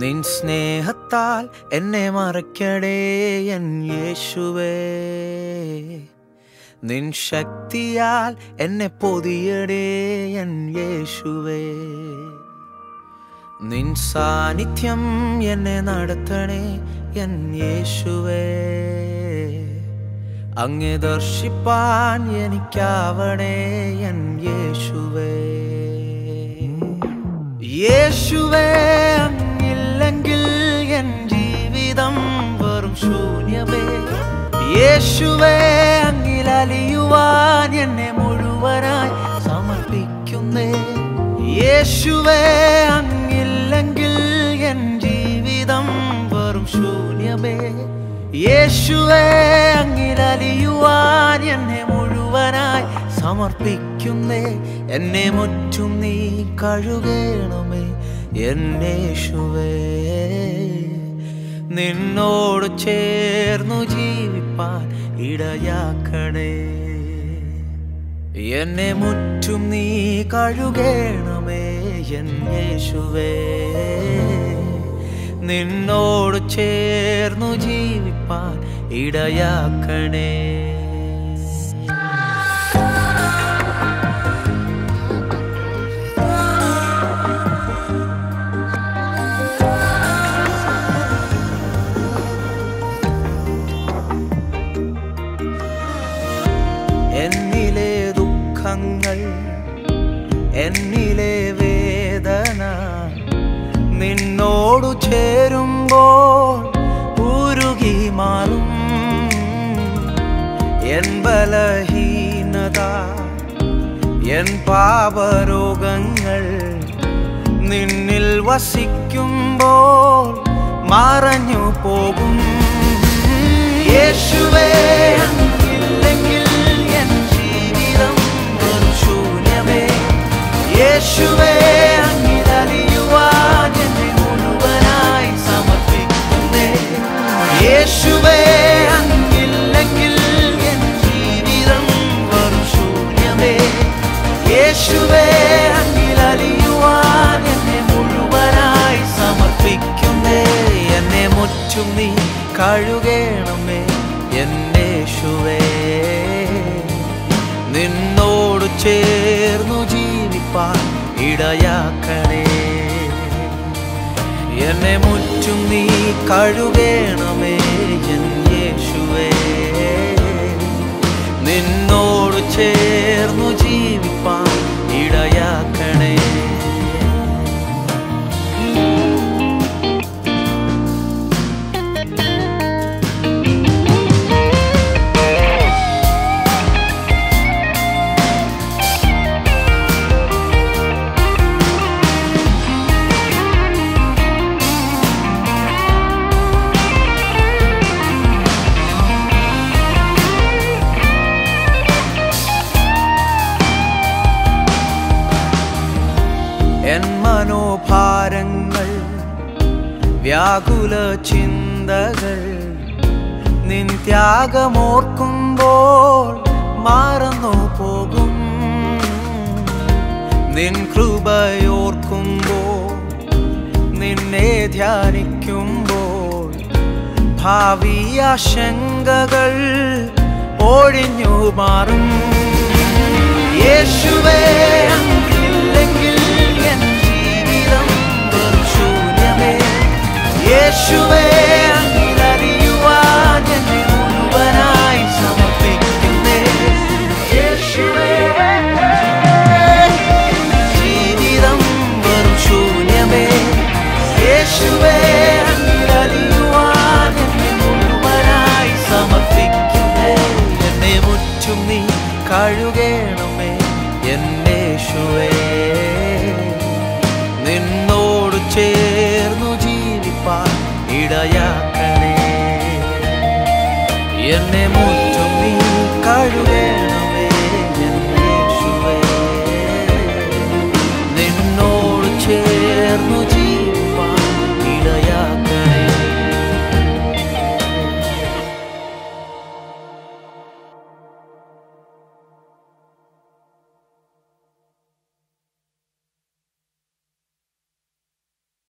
നിൻ സ്നേഹത്താൽ എന്നെ മറയ്ക്കടേ എൻ യേശുവേ, നിൻ ശക്തിയാൽ എന്നെ പൊതിയടേ എൻ യേശുവേ, നിൻ സാന്നിധ്യം എന്നെ നടത്തണേ എൻ യേശുവേ, അങ്ങേ ദർശിപ്പാൻ എനിക്കാവണേ എൻ യേശുവേ. യേശുവേ അങ്ങില്ലെങ്കിൽ എൻ ജീവിതം വെറും ശൂന്യമേ, യേശുവേ അങ്ങിലലിയുവാൻ എന്നെ മുഴുവനായി സമർപ്പിക്കുന്നേ, യേശുവേ അങ്ങില്ലെങ്കിൽ എൻ ജീവിതം വെറും ശൂന്യമേ, യേശുവേ അങ്ങിലലിയുവാൻ എന്നെ മുഴുവനായി സമർപ്പിക്കുന്നേ, എന്നെ മുറ്റും നീ കഴുകണമേ എന്നേശുവേ. നിന്നോട് ചേർന്നു ജീവിപ്പാൻ ഇടയാക്കണേ, എന്നെ മുറ്റും നീ കഴുകണമേ എന്നേശുവേ. നിന്നോട് ചേർന്നു ജീവിപ്പാൻ ഇടയാക്കണേ. എന്നിലെ ദുഃഖങ്ങൾ, എന്നിലെ വേദന നിന്നോടു ചേരുമ്പോൾ ഉരുകി മാറും. എൻ ബലഹീനത, എൻ പാപരോഗങ്ങൾ നിന്നിൽ വസിക്കുമ്പോൾ മറഞ്ഞു പോകും. യേശുവേ നീ കഴുകണമേ എന്നേശുവേ. നിന്നോട് ചേർന്നു ജീവിപ്പാൻ ഇടയാക്കണേ, എന്നെ മുറ്റും നീ കഴുകണമേ എന്നേശുവേ. നിന്നോട് ചേർന്നു ജീവിപ്പാൻ ഇടയാക്കണേ. എൻ മനോഭാരങ്ങൾ, വ്യാകുല ചിന്തകൾ നിൻ ത്യാഗമോർക്കുമ്പോൾ മറന്നു പോകും. നിൻ കൃപയോർക്കുമ്പോൾ, നിന്നെ ധ്യാനിക്കുമ്പോൾ ഭാവി ആശങ്കകൾ ഒഴിഞ്ഞു മാറും. യേശുവേ കഴുകണമേ എന്നേശുവേ. നിന്നോട് ചേർന്നു ജീവിപ്പാൻ ഇടയാക്കണേ, എന്നെ